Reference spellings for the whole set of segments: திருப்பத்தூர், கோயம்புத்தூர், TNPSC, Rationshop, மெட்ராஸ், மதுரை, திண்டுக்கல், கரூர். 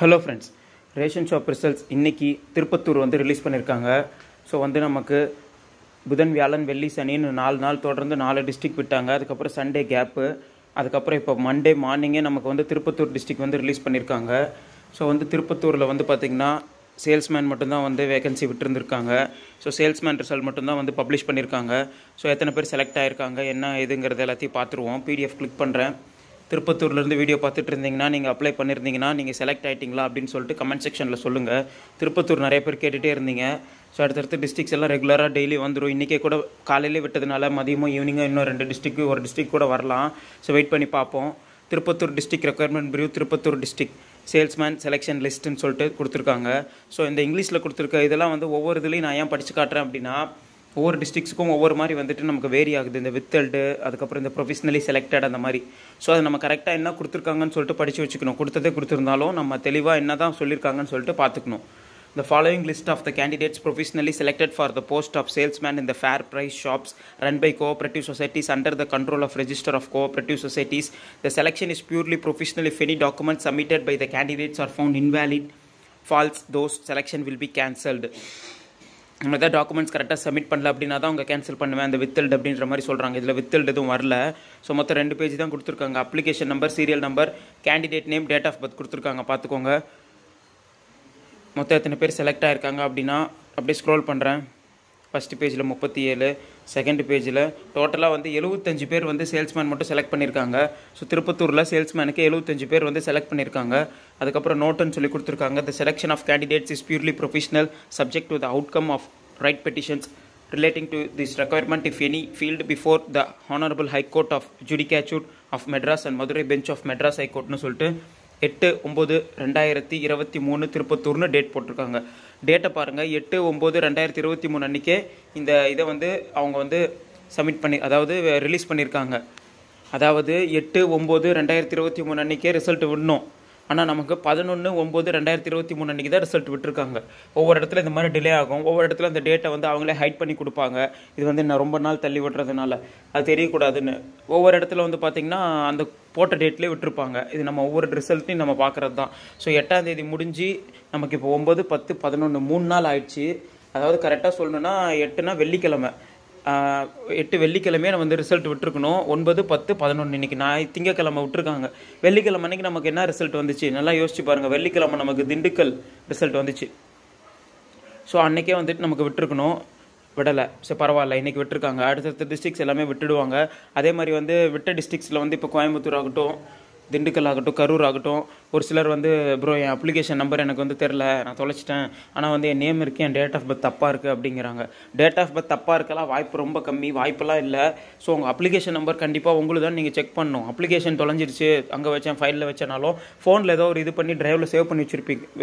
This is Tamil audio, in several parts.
Hello friends, ration shop results இன்னைக்கு திருப்பத்தூர் வந்து ரிலீஸ் பண்ணிருக்காங்க. சோ வந்து நமக்கு புதன் வியாழன் வெள்ளி சனின்னு 4 நாள் தொடர்ந்து 4 டிஸ்ட்ரிக்ட் விட்டாங்க. அதுக்கு அப்புறம் சண்டே கேப். அதுக்கு அப்புறம் இப்ப மண்டே மார்னிங்கே நமக்கு வந்து திருப்பத்தூர் டிஸ்ட்ரிக்ட் வந்து ரிலீஸ் பண்ணிருக்காங்க. சோ வந்து திருப்பத்தூர்ல வந்து பாத்தீங்கன்னா சேல்ஸ்மேன் மட்டும் தான் வந்து வேகன்சி விட்டுருந்திருக்காங்க. சோ சேல்ஸ்மேன் ரிசல்ட் மட்டும் தான் வந்து பப்ளிஷ் பண்ணிருக்காங்க. சோ எத்தனை பேர் செலக்ட் ஆயிருக்காங்க என்ன இதுங்கிறது எல்லாத்தையும் பாத்துருவோம். PDF கிளிக் பண்றேன். திருப்பத்தூர்ல இருந்து வீடியோ பார்த்துட்டு இருந்தீங்கன்னா நீங்க அப்ளை பண்ணிருந்தீங்கன்னா நீங்க செலக்ட் ஆயிட்டீங்களா அப்படினு சொல்லிட்டு கமெண்ட் செக்ஷன்ல சொல்லுங்க. திருப்பத்தூர் நிறைய பேர் கேட்டுட்டே இருந்தீங்க. சோ அடுத்தடுத்து டிஸ்ட்ரிக்ட்ஸ் எல்லாம் ரெகுலரா டெய்லி வந்துரும். இன்னைக்கே கூட காலையிலே விட்டதுனால மதியமும் ஈவினிங்கும் இன்னும் 2 டிஸ்ட்ரிக்ட் ஒரு டிஸ்ட்ரிக்ட் கூட வரலாம். சோ வெயிட் பண்ணி பார்ப்போம். திருப்பத்தூர் டிஸ்ட்ரிக்ட் ரெக்யர்மெண்ட் பிரிவு திருப்பத்தூர் டிஸ்ட்ரிக்ட் சேல்ஸ்மேன் செலெக்ஷன் லிஸ்ட்னு சொல்லிட்டு கொடுத்துருக்காங்க. சோ இந்த இங்கிலீஷ்ல கொடுத்துருக்க இதெல்லாம் வந்து ஒவ்வொரு இதுலையும் நான் ஏன் படிச்சு காட்டுறேன் அப்படின்னா ஒவ்வொரு டிஸ்ட்ரிக்ட்ஸுக்கும் ஒவ்வொரு மாதிரி வந்துட்டு நமக்கு வேரி ஆகுது. இந்த வித்தல்டு அதுக்கப்புறம் இந்த ப்ரொஃபஷ்னலி செலக்டட் அந்த மாதிரி. ஸோ அதை நம்ம கரெக்டாக என்ன கொடுத்துருக்காங்கன்னு சொல்லிட்டு படித்து வச்சுக்கணும். கொடுத்ததே கொடுத்துருந்தாலும் நம்ம தெளிவாக என்ன தான் சொல்லியிருக்காங்கன்னு சொல்லிட்டு பார்த்துக்கணும். The following list of the candidates professionally selected for the post of salesman in the fair price shops run by cooperative societies under the control of Register of Cooperative Societies. The selection is purely professional. If any documents submitted by the candidates are found invalid, false, those selection will be cancelled. நம்ம எதாவது டாக்குமெண்ட்ஸ் கரெக்டாக சப்மிட் பண்ணல அப்படின்னா தான் அவங்க கேன்சல் பண்ணுவேன் அந்த வித்தல்டு அப்படின்ற மாதிரி சொல்கிறாங்க. இதில் வித்தல்டு எதுவும் வரல. ஸோ மொத்தம் 2 பேஜ் தான் கொடுத்துருக்காங்க. Application number, serial number, candidate name, date of birth கொடுத்துருக்காங்க. பார்த்துக்கோங்க மொத்தம் எத்தனை பேர் செலக்ட் ஆகிருக்காங்க அப்படின்னா. அப்படியே ஸ்க்ரோல் பண்ணுறேன். ஃபஸ்ட்டு பேஜில் 37, செகண்ட் பேஜில் டோட்டலாக வந்து 75 பேர் வந்து சேல்ஸ்மேன் மட்டும் செலக்ட் பண்ணியிருக்காங்க. ஸோ திருப்பத்தூரில் சேல்ஸ்மேனுக்கு 75 பேர் வந்து செலக்ட் பண்ணியிருக்காங்க. அதுக்கப்புறம் நோட்டுன்னு சொல்லி கொடுத்துருக்காங்க. The selection of candidates is purely professional subject to the outcome of writ petitions relating to this requirement if any filed before the honourable high court of judicature of மெட்ராஸ் and மதுரை bench of மெட்ராஸ் ஹைகோர்ட்னு சொல்லிட்டு 8/9/2023 திருப்பத்தூர்னு டேட் போட்டிருக்காங்க. டேட்டை பாருங்கள். 8/9/2023 அன்றைக்கே இந்த இதை வந்து அவங்க வந்து சப்மிட் பண்ணி அதாவது ரிலீஸ் பண்ணியிருக்காங்க. அதாவது 8/9/2023 அன்றைக்கே ரிசல்ட் விடணும். ஆனால் நமக்கு 11/9/2023 அன்றைக்கி தான் ரிசல்ட் விட்டுருக்காங்க. ஒவ்வொரு இடத்துல இந்த மாதிரி டிலே ஆகும். ஒவ்வொரு இடத்துல அந்த டேட்டை வந்து அவங்களே ஹைட் பண்ணி கொடுப்பாங்க. இது வந்து நான் ரொம்ப நாள் தள்ளி விடுறதுனால அது தெரியக்கூடாதுன்னு. ஒவ்வொரு இடத்துல வந்து பார்த்திங்கன்னா அந்த போட்ட டேட்லேயே விட்டுருப்பாங்க. இது நம்ம ஒவ்வொரு ரிசல்ட்டையும் நம்ம பார்க்குறது தான். ஸோ 8ஆம் தேதி முடிஞ்சு நமக்கு இப்போ 9, 10, 11 3 நாள் ஆயிடுச்சு. அதாவது கரெக்டாக சொல்லணுன்னா 8னா வெள்ளிக்கிழமை, 8 வெள்ளிக்கிழமையே நம்ம வந்து ரிசல்ட் விட்டுருக்கணும். 9, 10, 11 இன்றைக்கி நான் திங்கக்கிழமை விட்டுருக்காங்க. வெள்ளிக்கிழமை அன்றைக்கி நமக்கு என்ன ரிசல்ட் வந்துச்சு நல்லா யோசிச்சு பாருங்கள். வெள்ளிக்கிழமை நமக்கு திண்டுக்கல் ரிசல்ட் வந்துச்சு. ஸோ அன்றைக்கே வந்துட்டு நமக்கு விட்டுருக்கணும். விடலை. ஸோ பரவாயில்ல இன்றைக்கி விட்டுருக்காங்க. அடுத்தடுத்த டிஸ்ட்ரிக்ட்ஸ் எல்லாமே விட்டுடுவாங்க. அதே மாதிரி வந்து விட்ட டிஸ்ட்ரிக்ஸில் வந்து இப்போ கோயம்புத்தூர் ஆகட்டும், திண்டுக்கல் ஆகட்டும், கரூர் ஆகட்டும், ஒரு சிலர் வந்து ப்ரோ என் அப்ளிகேஷன் நம்பர் எனக்கு வந்து தெரில, நான் தொலைச்சிட்டேன், ஆனால் வந்து என் நேம் இருக்குது, என் டேட் ஆஃப் பர்த் தப்பாக இருக்குது அப்படிங்கிறாங்க. டேட் ஆஃப் பர்த் தப்பாக இருக்கலாம் வாய்ப்பு ரொம்ப கம்மி, வாய்ப்பெல்லாம் இல்லை. ஸோ உங்கள் அப்ளிகேஷன் நம்பர் கண்டிப்பாக உங்களுக்கு தான் நீங்கள் செக் பண்ணணும். அப்ளிகேஷன் தொலைஞ்சிருச்சு அங்கே வச்சேன் ஃபைலில் வச்சனாலும் ஃபோனில் ஏதோ ஒரு இது பண்ணி டிரைவில் சேவ் பண்ணி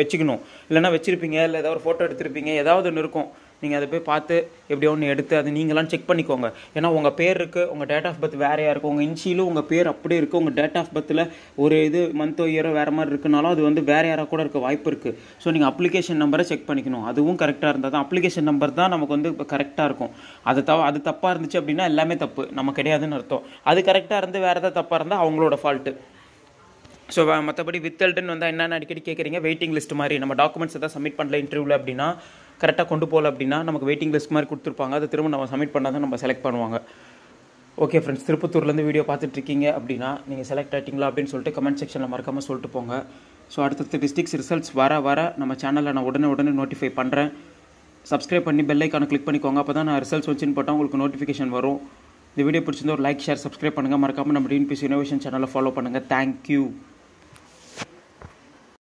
வச்சுக்கணும். இல்லைனா வச்சுருப்பீங்க, இல்லை ஏதோ ஒரு ஃபோட்டோ எடுத்திருப்பீங்க, ஏதாவது ஒன்று இருக்கும். நீங்கள் அதை போய் பார்த்து எப்படியோ ஒன்று எடுத்து அது நீங்களாம் செக் பண்ணிக்கோங்க. ஏன்னா உங்கள் பேர் இருக்குது, உங்கள் டேட் ஆஃப் பர்த் வேறையாக இருக்கும், உங்கள் இன்ஷியலும் உங்கள் பேர் அப்படியே இருக்குது, உங்கள் டேட் ஆஃப் பர்த்தில் ஒரு இது மந்த்தோ இயரோ வேறு மாதிரி இருக்குனாலும் அது வந்து வேறு யாராக கூட இருக்க வாய்ப்பு இருக்குது. ஸோ நீங்கள் அப்ளிகேஷன் நம்பரை செக் பண்ணிக்கணும். அதுவும் கரெக்டாக இருந்தால் தான் அப்ளிகேஷன் நம்பர் தான் நமக்கு வந்து இப்போ கரெக்டாக இருக்கும். அது தப்பாக இருந்துச்சு அப்படின்னா எல்லாமே தப்பு நம்ம கிடையாதுன்னு அர்த்தம். அது கரெக்டாக இருந்து வேறு ஏதாவது தப்பாக இருந்தால் அவங்களோட ஃபால்ட்டு. ஸோ மற்றபடி வித்தல்டுன்னு வந்தால் என்னென்ன அடிக்கடி கேட்குறீங்க, வெயிட்டிங் லிஸ்ட் மாதிரி. நம்ம டாக்குமெண்ட்ஸ் எதாவது சப்மிட் பண்ணல இன்டர்வியூவில் அப்படின்னா கரெக்டாக கொண்டு போகல அப்படின்னா நமக்கு வெயிட்டிங் லிஸ்ட் மாதிரி கொடுத்துருப்பாங்க. அதை திரும்ப நம்ம சப்மிட் பண்ணால் தான் நம்ம செலக்ட் பண்ணுவாங்க. ஓகே ஃப்ரெண்ட்ஸ், திருப்பத்தூர்லேருந்து வீடியோ பார்த்துட்ருக்கீங்க அப்படின்னா நீங்கள் செலக்ட் ஆகிட்டீங்களா அப்படின்னு சொல்லிட்டு கமெண்ட் செக்ஷனில் மறக்காமல் சொல்லிட்டு போங்க. ஸோ அடுத்தடுத்த டிஸ்ட்ரிக்ஸ் ரிசல்ட்ஸ் வர நம்ம சேனலில் நான் உடனே நோட்டிஃபை பண்ணுறேன். சப்ஸ்கிரைப் பண்ணி பெல் ஐக்கானை கிளிக் பண்ணிக்கோங்க. அப்போ தான் நான் ரிசல்ட்ஸ் வச்சுன்னு போட்டால் உங்களுக்கு நோட்டிஃபிகேஷன் வரும். இந்த வீடியோ பிடிச்சிருந்தா ஒரு லைக், ஷேர், சப்ஸ்கிரைப் பண்ணுங்கள். மறக்காமல் நம்ம TNPSC இனோவேஷன் சேனலை ஃபாலோ பண்ணுங்கள். தேங்க்யூ.